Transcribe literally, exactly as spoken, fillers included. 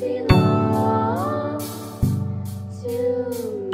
belong to me.